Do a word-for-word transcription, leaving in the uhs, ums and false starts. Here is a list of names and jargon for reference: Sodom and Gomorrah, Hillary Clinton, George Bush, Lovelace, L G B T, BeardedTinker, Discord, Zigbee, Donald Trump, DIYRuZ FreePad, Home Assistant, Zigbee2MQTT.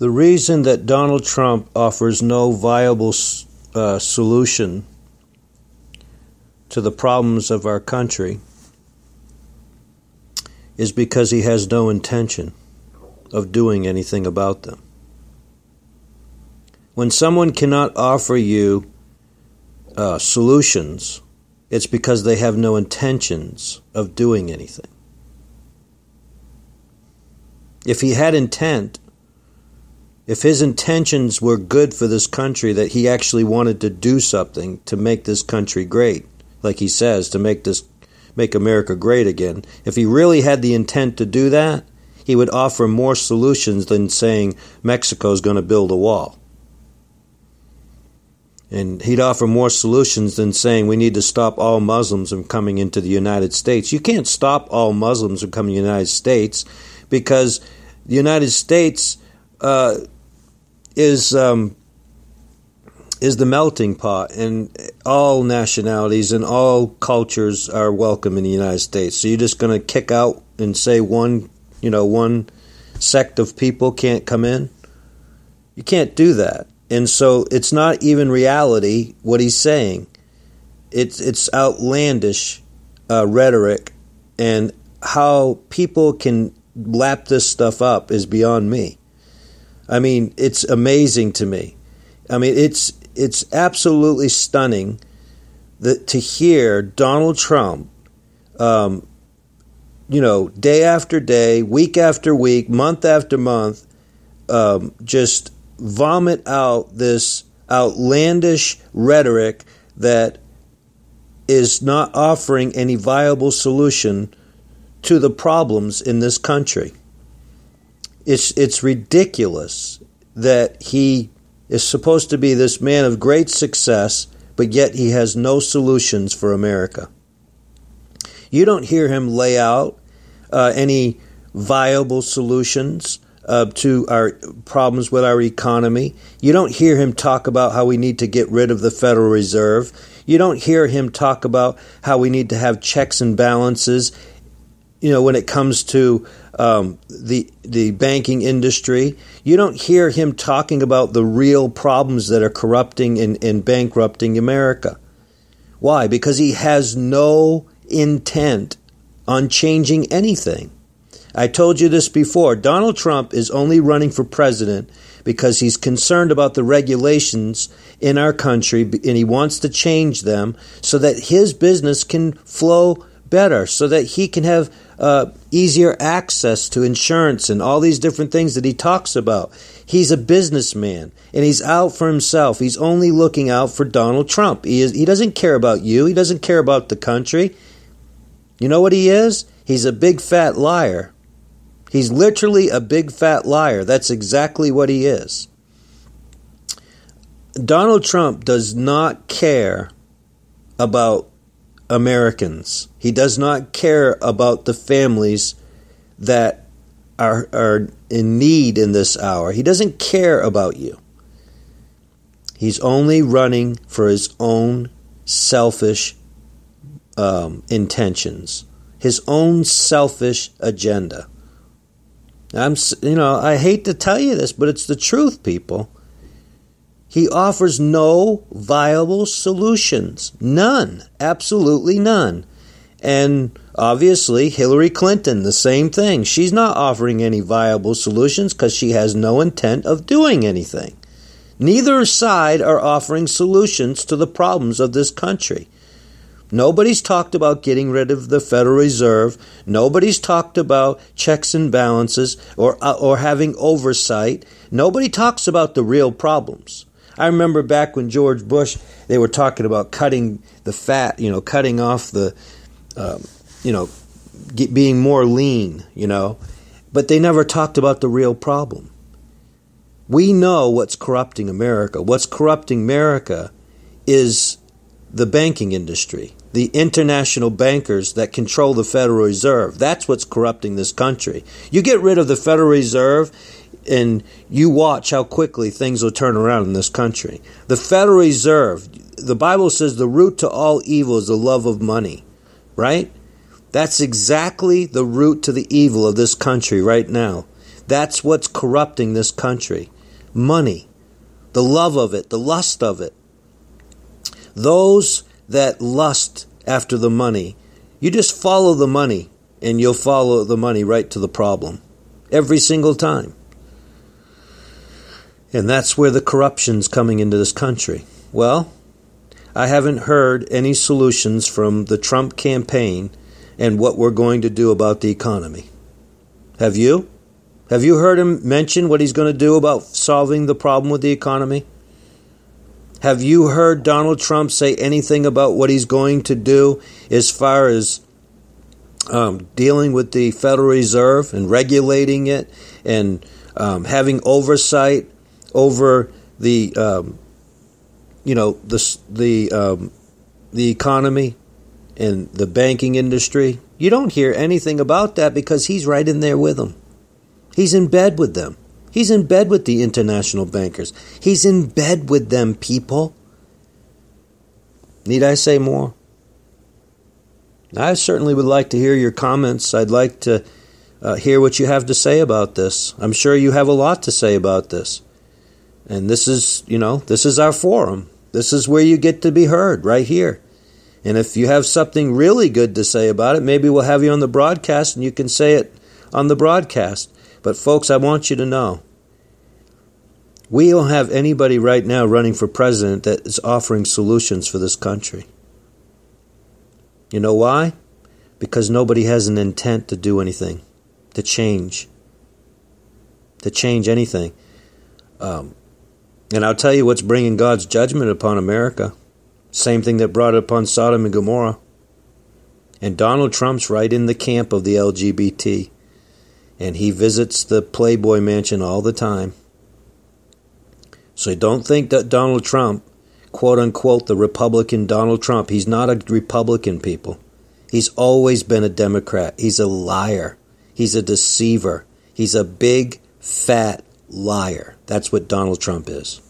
The reason that Donald Trump offers no viable uh, solution to the problems of our country is because he has no intention of doing anything about them. When someone cannot offer you uh, solutions, it's because they have no intentions of doing anything. If he had intent, if his intentions were good for this country, that he actually wanted to do something to make this country great, like he says, to make this make America great again, if he really had the intent to do that, he would offer more solutions than saying Mexico's going to build a wall. And he'd offer more solutions than saying we need to stop all Muslims from coming into the United States. You can't stop all Muslims from coming to the United States because the United States uh, is um, is the melting pot, and all nationalities and all cultures are welcome in the United States. So you're just going to kick out and say one, you know, one sect of people can't come in? You can't do that. And so it's not even reality what he's saying. It's it's outlandish uh, rhetoric, and how people can lap this stuff up is beyond me. I mean, it's amazing to me. I mean, it's it's absolutely stunning that to hear Donald Trump, um, you know, day after day, week after week, month after month, um, just vomit out this outlandish rhetoric that is not offering any viable solution to the problems in this country. It's it's ridiculous that he is supposed to be this man of great success, but yet he has no solutions for America. You don't hear him lay out uh, any viable solutions Uh, to our problems with our economy. You don't hear him talk about how we need to get rid of the Federal Reserve. You don't hear him talk about how we need to have checks and balances, you know, when it comes to um, the the banking industry. You don't hear him talking about the real problems that are corrupting and, and bankrupting America. Why? Because he has no intent on changing anything. I told you this before. Donald Trump is only running for president because he's concerned about the regulations in our country, and he wants to change them so that his business can flow better, so that he can have uh, easier access to insurance and all these different things that he talks about. He's a businessman, and he's out for himself. He's only looking out for Donald Trump. He is, he doesn't care about you. He doesn't care about the country. You know what he is? He's a big fat liar. He's literally a big fat liar. That's exactly what he is. Donald Trump does not care about Americans. He does not care about the families that are, are in need in this hour. He doesn't care about you. He's only running for his own selfish um, intentions, his own selfish agenda. I'm, you know, I hate to tell you this, but it's the truth, people. He offers no viable solutions. None. Absolutely none. And obviously, Hillary Clinton, the same thing. She's not offering any viable solutions because she has no intent of doing anything. Neither side are offering solutions to the problems of this country. Nobody's talked about getting rid of the Federal Reserve. Nobody's talked about checks and balances or or having oversight. Nobody talks about the real problems. I remember back when George Bush, they were talking about cutting the fat, you know, cutting off the, um, you know, get, being more lean, you know, but they never talked about the real problem. We know what's corrupting America. What's corrupting America is the banking industry, the international bankers that control the Federal Reserve. That's what's corrupting this country. You get rid of the Federal Reserve and you watch how quickly things will turn around in this country. The Federal Reserve, the Bible says the root to all evil is the love of money, right? That's exactly the root to the evil of this country right now. That's what's corrupting this country. Money, the love of it, the lust of it. Those that lust after the money, you just follow the money and you'll follow the money right to the problem every single time. And that's where the corruption's coming into this country. Well, I haven't heard any solutions from the Trump campaign and what we're going to do about the economy. Have you? Have you heard him mention what he's going to do about solving the problem with the economy? Have you heard Donald Trump say anything about what he's going to do as far as um, dealing with the Federal Reserve and regulating it and um, having oversight over the, um, you know, the the um, the economy and the banking industry? You don't hear anything about that because he's right in there with them. He's in bed with them. He's in bed with the international bankers. He's in bed with them, people. Need I say more? I certainly would like to hear your comments. I'd like to uh, hear what you have to say about this. I'm sure you have a lot to say about this. And this is, you know, this is our forum. This is where you get to be heard, right here. And if you have something really good to say about it, maybe we'll have you on the broadcast and you can say it on the broadcast. But folks, I want you to know, we don't have anybody right now running for president that is offering solutions for this country. You know why? Because nobody has an intent to do anything, to change, to change anything. Um, and I'll tell you what's bringing God's judgment upon America. Same thing that brought it upon Sodom and Gomorrah. And Donald Trump's right in the camp of the L G B T. And he visits the Playboy Mansion all the time. So don't think that Donald Trump, quote unquote, the Republican Donald Trump, he's not a Republican, people. He's always been a Democrat. He's a liar. He's a deceiver. He's a big, fat liar. That's what Donald Trump is.